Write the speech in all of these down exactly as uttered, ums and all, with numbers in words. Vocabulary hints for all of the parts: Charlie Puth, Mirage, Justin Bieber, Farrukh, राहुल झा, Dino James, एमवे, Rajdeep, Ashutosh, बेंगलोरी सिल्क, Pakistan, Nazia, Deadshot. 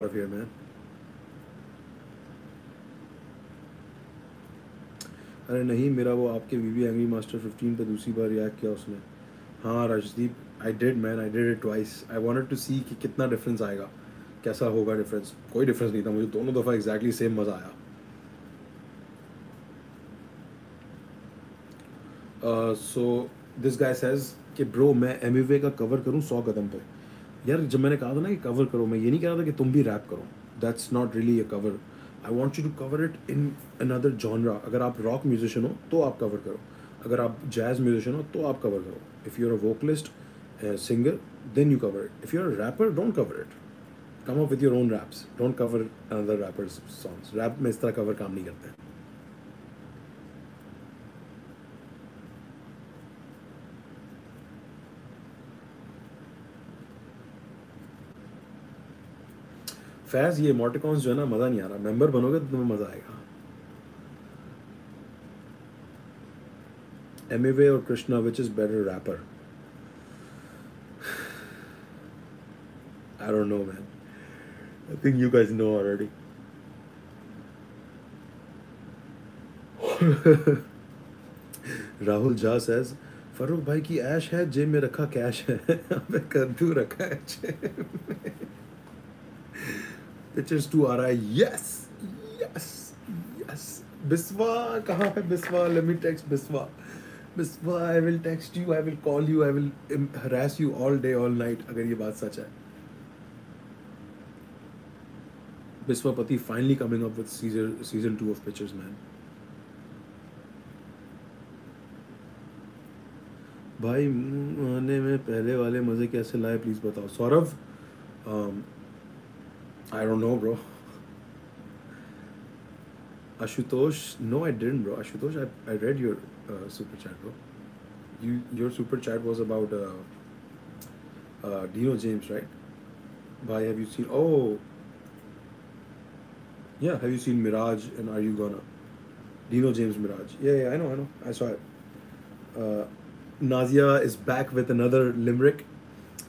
Out of here, man. अरे नहीं, मेरा वो आपके वीवी एंग्री मास्टर फिफ्टीन पे दूसरी बार रिएक्ट किया उसने. हाँ Rajdeep, I did man, I did it twice. I wanted to see कि कितना डिफरेंस आएगा, कैसा होगा डिफरेंस. कोई डिफरेंस नहीं था, मुझे दोनों दफ़ा एग्जैक्टली सेम मज़ा आया. सो दिस गाय सेज कि ब्रो मैं एमयूवे का कवर करूँ सौ कदम पे. यार जब मैंने कहा था ना कि कवर करो, मैं ये नहीं कह रहा था कि तुम भी रैप करो. That's not really a cover. I want you to cover it in another genre. अगर आप रॉक म्यूजिशियन हो तो आप कवर करो, अगर आप जैज़ म्यूजिशियन हो तो आप कवर करो. If you are a vocalist singer then you cover it. If you are a rapper don't cover it. Come up with your own raps, don't cover another rappers songs. Rap में इस तरह cover काम नहीं करते हैं. फैज़ ये emoticons जो है ना, मज़ा नहीं आ रहा. मेंबर बनोगे तो तुम्हें मज़ा आएगा. एमवे और Krishna, which is better rapper? I don't know man, I think you guys know already. राहुल झा says Farooq भाई की ऐश है, जेब में रखा कैश है. अबे कद्दू रखा है जेब में. पिक्चर्स टू आ रहा है. Yes yes yes. बिस्वा कहाँ है? Biswa let me text Biswa. Biswa I will text you, I will call you, I will harass you all day all night. अगर ये बात सच है, बिस्वा पति finally coming up with season season two of pictures man. भाई आने में पहले वाले मज़े कैसे लाए, प्लीज़ बताओ. Saurabh um, I don't know, bro. Ashutosh, no, I didn't, bro. Ashutosh, I I read your uh, super chat, bro. You your super chat was about uh, uh, Dino James, right? Bhai, have you seen? Oh, yeah. Have you seen Mirage? And are you gonna? Dino James Mirage. Yeah, yeah. I know, I know. I saw it. Uh, Nazia is back with another limerick,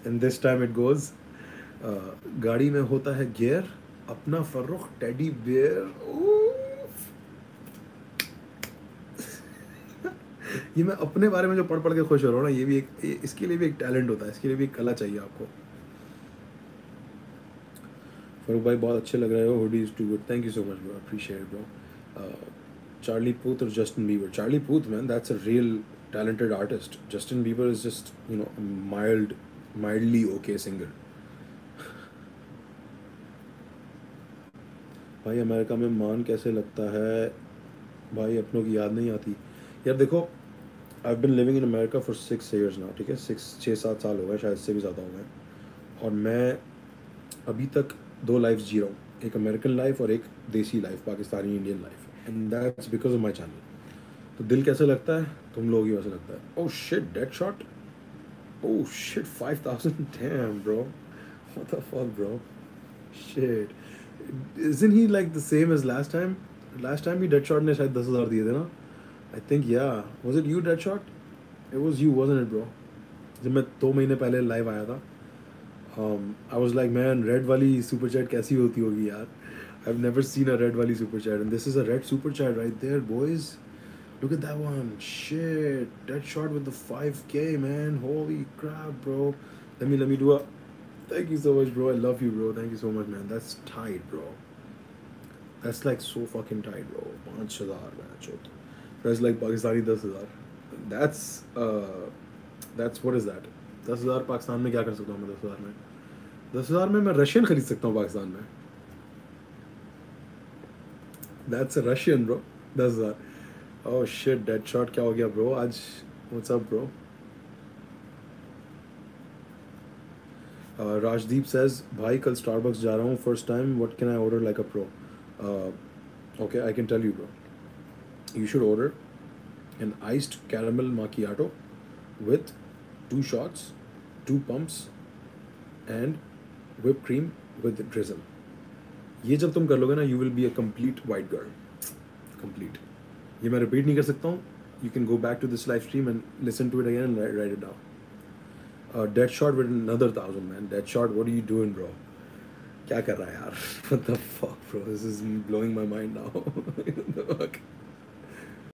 and this time it goes. Uh, गाड़ी में होता है gear, अपना Farrukh teddy bear. ये मैं अपने बारे में जो पढ़ पढ़ के खुश हो रहा हूँ ना, ये भी एक ये, इसके लिए भी एक टैलेंट होता है, इसके लिए भी एक कला चाहिए आपको. फर्रुख भाई बहुत अच्छे लग रहे हो. Hoodie is too good. Thank you so much bro, appreciate bro. Charlie Puth और Justin Bieber. Charlie Puth man, that's a real talented artist. Justin Bieber is just you know mild mildly okay singer. भाई America में मान कैसे लगता है? भाई अपनों की याद नहीं आती. यार देखो, I have been living in America for six years now, ठीक है. सिक्स छः सात साल हो गए, शायद इससे भी ज़्यादा हो गए. और मैं अभी तक दो लाइफ जी रहा हूँ, एक अमेरिकन लाइफ और एक desi life, Pakistani Indian life. And that's because of my channel. तो दिल कैसे लगता है? तुम लोग ही वैसे लगता है. Oh shit dead shot, oh shit five thousand damn bro, what the fuck bro, shit. Isn't he like the same as last time? Last time he Deadshot ne शायद दस हज़ार दिए थे ना. I think yeah. Was it you Deadshot? It was you, wasn't it bro? जब मैं दो महीने पहले live आया था, um, I was like man, red वाली super chat कैसी होती होगी यार. I've never seen a red वाली super chat and this is a red super chat right there boys. Look at that one. Shit, Deadshot with the five K man. Holy crap bro. Let me let me do a. Thank you so much bro, I love you bro, thank you so much man. That's tight bro, that's like so fucking tight bro. five thousand man chot, that's like Pakistani ten thousand. That's uh that's what is that? ten thousand Pakistan mein kya kar sakta hu main? ten thousand mein ten thousand mein main Russian khareed sakta hu Pakistan mein. That's a Russian bro, ten thousand. Oh shit Deadshot kya ho gaya bro aaj, what's up bro? Rajdeep says भाई कल Starbucks जा रहा हूँ first time, what can I order like a pro? Okay I can tell you bro, you should order an iced caramel macchiato with two shots, two pumps and whip cream with drizzle. ये जब तुम कर लोगे ना, you will be a complete white girl, complete. ये मैं repeat नहीं कर सकता हूँ. You can go back to this live stream and listen to it again and write it down. Uh, Deadshot with another thousand man. Deadshot, what are you doing, bro? क्या कर रहा है यार? What the fuck, bro? This is blowing my mind now.